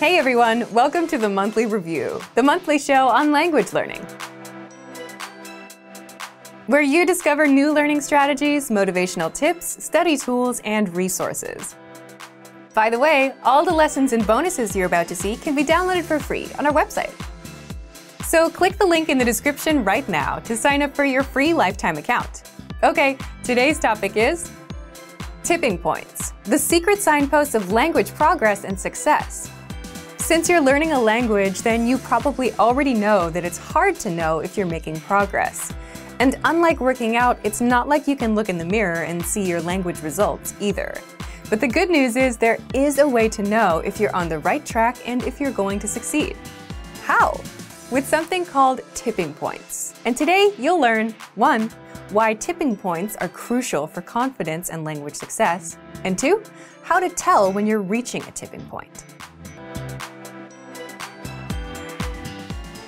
Hey everyone, welcome to The Monthly Review, the monthly show on language learning, where you discover new learning strategies, motivational tips, study tools, and resources. By the way, all the lessons and bonuses you're about to see can be downloaded for free on our website. So click the link in the description right now to sign up for your free lifetime account. Okay, today's topic is tipping points, the secret signposts of language progress and success. Since you're learning a language, then you probably already know that it's hard to know if you're making progress. And unlike working out, it's not like you can look in the mirror and see your language results either. But the good news is there is a way to know if you're on the right track and if you're going to succeed. How? With something called tipping points. And today you'll learn 1. Why tipping points are crucial for confidence and language success, and 2. How to tell when you're reaching a tipping point.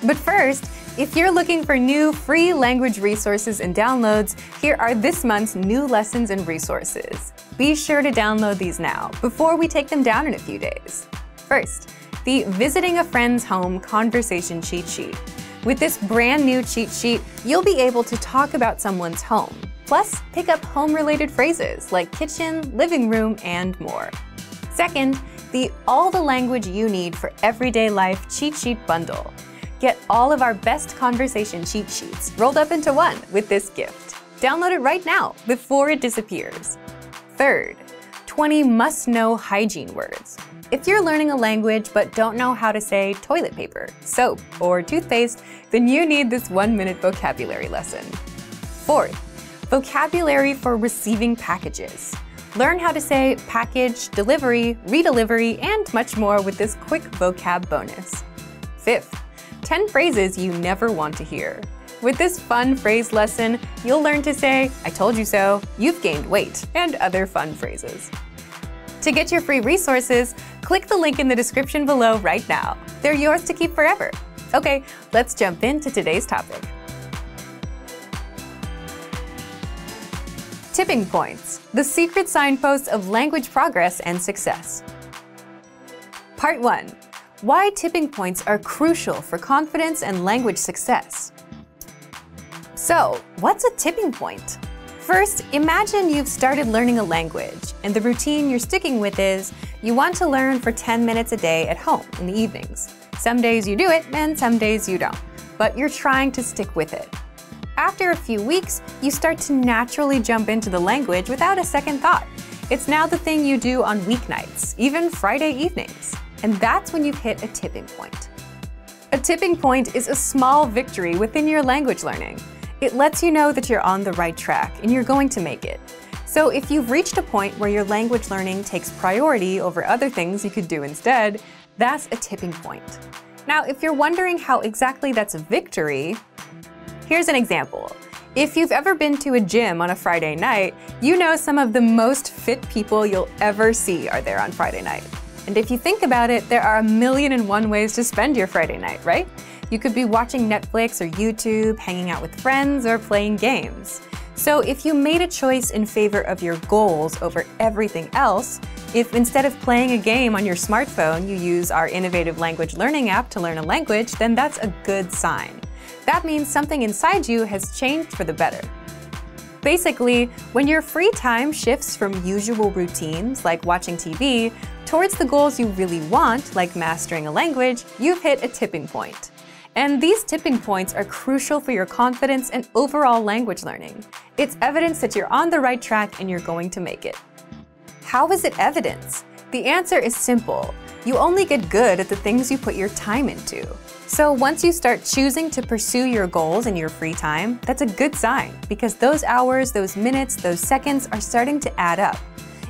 But first, if you're looking for new free language resources and downloads, here are this month's new lessons and resources. Be sure to download these now, before we take them down in a few days. First, the Visiting a Friend's Home Conversation Cheat Sheet. With this brand new cheat sheet, you'll be able to talk about someone's home, plus pick up home-related phrases like kitchen, living room, and more. Second, the All the Language You Need for Everyday Life Cheat Sheet Bundle. Get all of our best conversation cheat sheets rolled up into one with this gift. Download it right now before it disappears. Third, 20 must-know hygiene words. If you're learning a language but don't know how to say toilet paper, soap, or toothpaste, then you need this 1-minute vocabulary lesson. Fourth, vocabulary for receiving packages. Learn how to say package, delivery, redelivery, and much more with this quick vocab bonus. Fifth, 10 phrases you never want to hear. With this fun phrase lesson, you'll learn to say, I told you so, you've gained weight, and other fun phrases. To get your free resources, click the link in the description below right now. They're yours to keep forever. Okay, let's jump into today's topic. Tipping points, the secret signposts of language progress and success. Part 1. Why tipping points are crucial for confidence and language success. So, what's a tipping point? First, imagine you've started learning a language, and the routine you're sticking with is you want to learn for 10 minutes a day at home in the evenings. Some days you do it, and some days you don't, but you're trying to stick with it. After a few weeks, you start to naturally jump into the language without a second thought. It's now the thing you do on weeknights, even Friday evenings. And that's when you've hit a tipping point. A tipping point is a small victory within your language learning. It lets you know that you're on the right track and you're going to make it. So if you've reached a point where your language learning takes priority over other things you could do instead, that's a tipping point. Now, if you're wondering how exactly that's a victory, here's an example. If you've ever been to a gym on a Friday night, you know some of the most fit people you'll ever see are there on Friday night. And if you think about it, there are 1,001 ways to spend your Friday night, right? You could be watching Netflix or YouTube, hanging out with friends, or playing games. So if you made a choice in favor of your goals over everything else, if instead of playing a game on your smartphone, you use our innovative language learning app to learn a language, then that's a good sign. That means something inside you has changed for the better. Basically, when your free time shifts from usual routines, like watching TV, towards the goals you really want, like mastering a language, you've hit a tipping point. And these tipping points are crucial for your confidence and overall language learning. It's evidence that you're on the right track and you're going to make it. How is it evidence? The answer is simple. You only get good at the things you put your time into. So once you start choosing to pursue your goals in your free time, that's a good sign because those hours, those minutes, those seconds are starting to add up.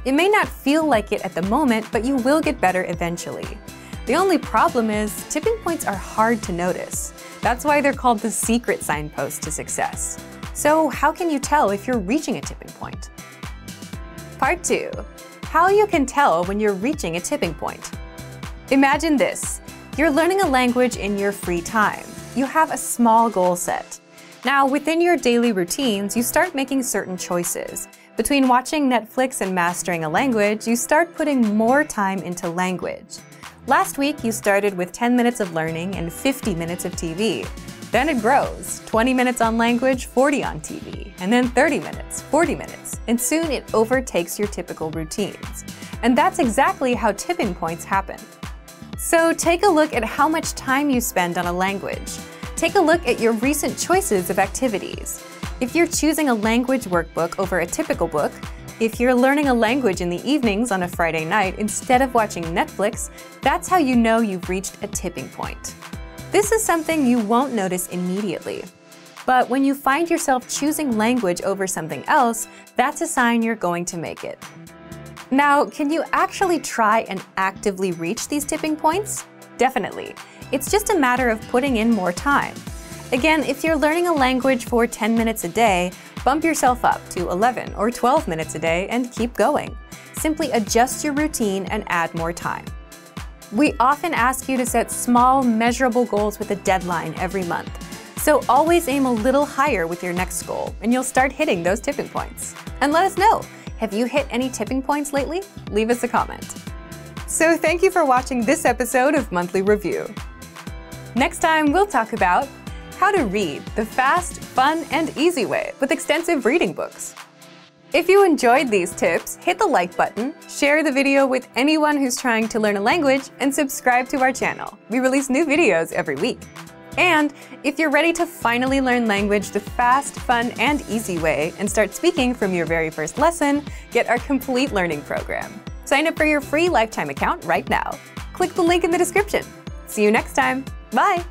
It may not feel like it at the moment, but you will get better eventually. The only problem is tipping points are hard to notice. That's why they're called the secret signpost to success. So how can you tell if you're reaching a tipping point? Part 2. How you can tell when you're reaching a tipping point. Imagine this. You're learning a language in your free time. You have a small goal set. Now, within your daily routines, you start making certain choices. Between watching Netflix and mastering a language, you start putting more time into language. Last week, you started with 10 minutes of learning and 50 minutes of TV. Then it grows, 20 minutes on language, 40 on TV, and then 30 minutes, 40 minutes, and soon it overtakes your typical routines. And that's exactly how tipping points happen. So take a look at how much time you spend on a language. Take a look at your recent choices of activities. If you're choosing a language workbook over a typical book, if you're learning a language in the evenings on a Friday night instead of watching Netflix, that's how you know you've reached a tipping point. This is something you won't notice immediately. But when you find yourself choosing language over something else, that's a sign you're going to make it. Now, can you actually try and actively reach these tipping points? Definitely. It's just a matter of putting in more time. Again, if you're learning a language for 10 minutes a day, bump yourself up to 11 or 12 minutes a day and keep going. Simply adjust your routine and add more time. We often ask you to set small, measurable goals with a deadline every month. So always aim a little higher with your next goal, and you'll start hitting those tipping points. And let us know, have you hit any tipping points lately? Leave us a comment. So thank you for watching this episode of Monthly Review. Next time, we'll talk about how to read the fast, fun, and easy way with extensive reading books. If you enjoyed these tips, hit the like button, share the video with anyone who's trying to learn a language, and subscribe to our channel. We release new videos every week. And if you're ready to finally learn language the fast, fun, and easy way and start speaking from your very first lesson, get our complete learning program. Sign up for your free lifetime account right now. Click the link in the description. See you next time. Bye.